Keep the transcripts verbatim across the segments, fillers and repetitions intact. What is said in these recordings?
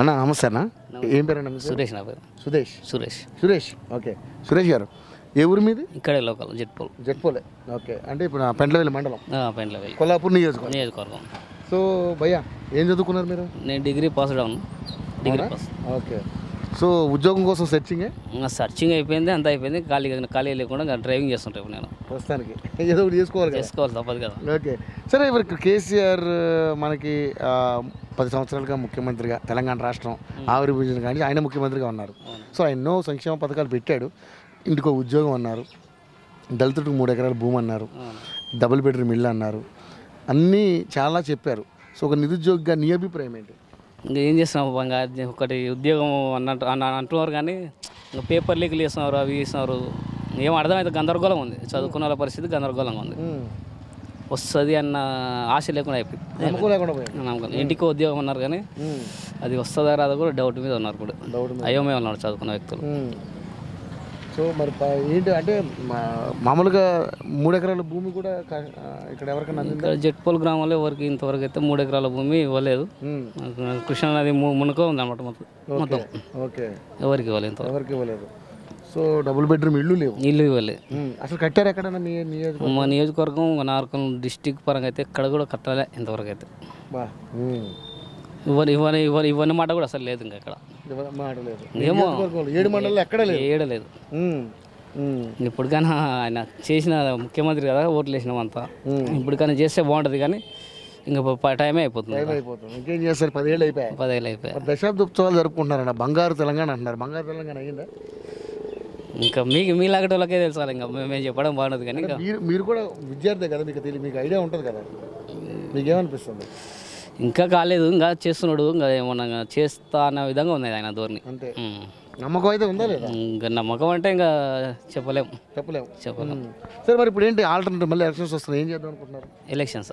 అన్న నమస్కారం. ఏం పేరు? సురేష్. నా పేరు సుదేశ్. సురేష్ సురేష్ ఓకే. సురేష్ గారు ఏ ఊరు మీది? ఇక్కడే లోకల్, జట్పోల్. జట్పోలే ఓకే. అంటే ఇప్పుడు పెండ్లవెల్లి మండలం, పెండ్లవెల్లి, కొల్లాపూర్ నియోజకవర్గం నియోజకవర్గం సో భయ్యా ఏం చదువుకున్నారు మీరు? నేను డిగ్రీ పాస్ అవును. Degree pass okay. సో ఉద్యోగం కోసం సెర్చింగ్? సెర్చింగ్ అయిపోయింది, అంత అయిపోయింది. ఖాళీ ఖాళీ లేకుండా డ్రైవింగ్ చేస్తుంటాను నేను ప్రస్తుతానికి. ఏదో ఒకటి చేసుకోవాలి, చేసుకోవాలి తప్పదు కదా. ఓకే సరే. ఇప్పుడు కేసీఆర్ మనకి పది సంవత్సరాలుగా ముఖ్యమంత్రిగా తెలంగాణ రాష్ట్రం ఆవిర్భవించిన కానీ ఆయన ముఖ్యమంత్రిగా ఉన్నారు. సో ఎన్నో సంక్షేమ పథకాలు పెట్టాడు. ఇంటికో ఉద్యోగం అన్నారు, దళితుడికి మూడు ఎకరాల భూమి అన్నారు, డబుల్ బెడ్రూమ్ ఇల్లు అన్నారు, అన్నీ చాలా చెప్పారు. సో ఒక నిరుద్యోగిగా నీ అభిప్రాయం ఏంటి? ఇంకా ఏం చేస్తున్నాం, ఒకటి ఉద్యోగం అన్నట్టు అన్న అంటున్నారు కానీ ఇంకా పేపర్ లీకులు చేస్తున్నారు, అవి చేస్తున్నారు. ఏం అర్థమైతే గందరగోళం ఉంది, చదువుకున్న వాళ్ళ పరిస్థితి గందరగోళంగా ఉంది. వస్తుంది అన్న ఆశ లేకుండా అయిపోయింది. ఇంటికి ఉద్యోగం అన్నారు కానీ అది వస్తుందా రాదా కూడా డౌట్ మీద ఉన్నారు, కూడా అయోమయం ఉన్నారు చదువుకున్న వ్యక్తులు. సో మరి ఏంటి అంటే మామూలుగా మూడు ఎకరాల భూమి కూడా ఇక్కడ ఎవరికైనా జట్పోల్ గ్రామంలో ఎవరికి ఇంతవరకు అయితే మూడు ఎకరాల భూమి ఇవ్వలేదు. కృష్ణానది మునుకో ఉంది అనమాట మొత్తం. ఓకే ఎవరికి ఇవ్వలేదు, ఇంతవరకు ఇవ్వలేదు. సో డబుల్ బెడ్రూమ్ ఇల్లు లేవు, ఇల్లు ఇవ్వలేదు. అసలు కట్టారు ఎక్కడైనా మా నియోజకవర్గం, నార్కల్ డిస్టిక్ పరంగా అయితే ఎక్కడ కూడా కట్టాలి ఇంతవరకు అయితే. ఇవ్వని ఇవ్వని ఇవ్వని ఇవ్వని మాట కూడా అసలు లేదు. ఇంకా ఇక్కడ ఏమో ఏడు మండలాలు ఎక్కడ ఏడలేదు. ఇప్పటికైనా ఆయన చేసిన ముఖ్యమంత్రి కదా, ఓట్లు వేసినాం అంతా. ఇప్పటికైనా చేస్తే బాగుంటుంది కానీ ఇంకా టైమే అయిపోతుంది. ఇంకేం చేస్తారు, పదేళ్ళు అయిపోయాయి. పదేళ్ళు అయిపోయాయి దశాబ్ద ఉత్సవాలు జరుపుకుంటున్నారన్న. బంగారు తెలంగాణ అంటున్నారు, బంగారు తెలంగాణ అయ్యిందా? ఇంకా మీకు మీలాగటి వాళ్ళకే తెలుసు, ఇంకా మేము చెప్పడం బాగుండదు కానీ. మీరు కూడా విద్యార్థి కదా, మీకు తెలియదు, మీకు ఐడియా ఉంటుంది కదా, మీకేమనిపిస్తుంది? ఇంకా కాలేదు, ఇంకా చేస్తున్నాడు, ఇంకా ఏమన్నా చేస్తా అనే విధంగా ఉంది ఆయన ధోరణి. అంతే నమ్మకం అయితే ఉందా లేదా? ఇంకా నమ్మకం అంటే ఇంకా చెప్పలేము చెప్పలేము చెప్పలేము సరే మరి ఇప్పుడు ఏంటి ఆల్టర్నేటివ్? మళ్ళీ ఎలక్షన్స్ వస్తున్నాయి, ఏం చేద్దాం అనుకుంటున్నారు? ఎలక్షన్స్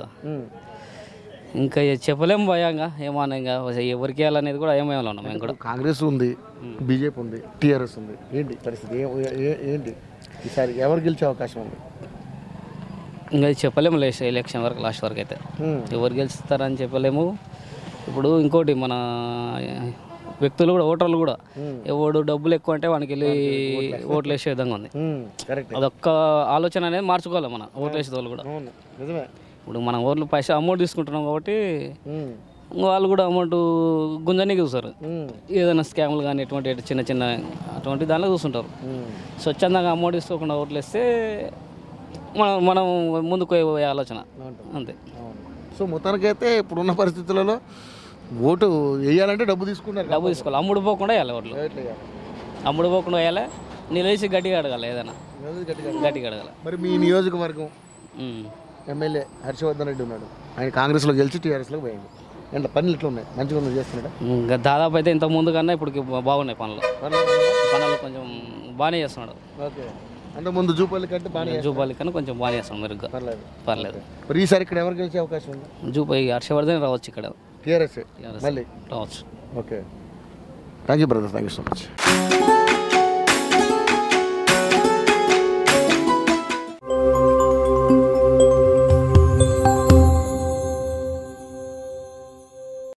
ఇంకా చెప్పలేము భయంగా, ఏమన్నా ఇంకా ఎవరికి అనేది కూడా ఏమేమో ఉన్నాం. మేము కూడా కాంగ్రెస్ ఉంది, బీజేపీ ఉంది, టీఆర్ఎస్ ఉంది. ఏంటి పరిస్థితి, ఏంటి ఈసారి ఎవరు గెలిచే అవకాశం ఉంది? ఇంకా చెప్పలేము ఎలక్షన్ వరకు, లాస్ట్ వరకు అయితే ఎవరు గెలుస్తారని చెప్పలేము. ఇప్పుడు ఇంకోటి మన వ్యక్తులు కూడా, ఓటర్లు కూడా, ఎవడు డబ్బులు ఎక్కువ అంటే వానికి వెళ్ళి ఓట్లు వేసే విధంగా ఉంది. అదొక్క ఆలోచన అనేది మార్చుకోవాలి మనం, ఓట్లు వేసే వాళ్ళు కూడా. ఇప్పుడు మనం ఓట్లు పైసా అమౌంట్ తీసుకుంటున్నాం కాబట్టి వాళ్ళు కూడా అమౌంట్ గుంజనే చూస్తారు. ఏదైనా స్కామ్లు కానీ ఎటువంటి చిన్న చిన్న అటువంటి దానిలో చూస్తుంటారు. స్వచ్ఛందంగా అమౌంట్ తీసుకోకుండా ఓట్లు వేస్తే మనం మనం ముందుకు పోయే ఆలోచన అంతే. సో మొత్తానికైతే ఇప్పుడున్న పరిస్థితులలో ఓటు వేయాలంటే డబ్బు తీసుకుంటారు, డబ్బు తీసుకోవాలి, అమ్ముడు పోకుండా వేయాలి ఓట్లు, అమ్ముడు పోకుండా వేయాలి, నిలిచి గట్టిగా అడగాలి, ఏదైనా గట్టిగా అడగాలి. మరి మీ నియోజకవర్గం ఎమ్మెల్యే హర్షవర్ధన్ రెడ్డి ఉన్నాడు, ఆయన కాంగ్రెస్లో గెలిచి టీఆర్ఎస్లో పోయాడు. అంటే పనులు ఇట్లా ఉన్నాయి, మంచిగా ఉన్నాయి, చేస్తున్నాడు. ఇంకా దాదాపు అయితే ఇంత ముందు కన్నా ఇప్పుడు బాగున్నాయి పనులు, పనులు కొంచెం బాగానే చేస్తున్నాడు. ఓకే అంటే ముందు జూపల్లి కంటే బాగా, జూపల్లి కన్నా కొంచెం బాగా చేస్తాం మెరుగ్గా, పర్లేదు పర్లేదు మరి ఈసారి ఇక్కడ ఎవరు గెలిచే అవకాశం ఉంది? జూపల్లి హర్షవర్ధన్ రావచ్చు, ఇక్కడ టీఆర్ఎస్ మళ్ళీ రావచ్చు. Okay thank you brother, thank you so much.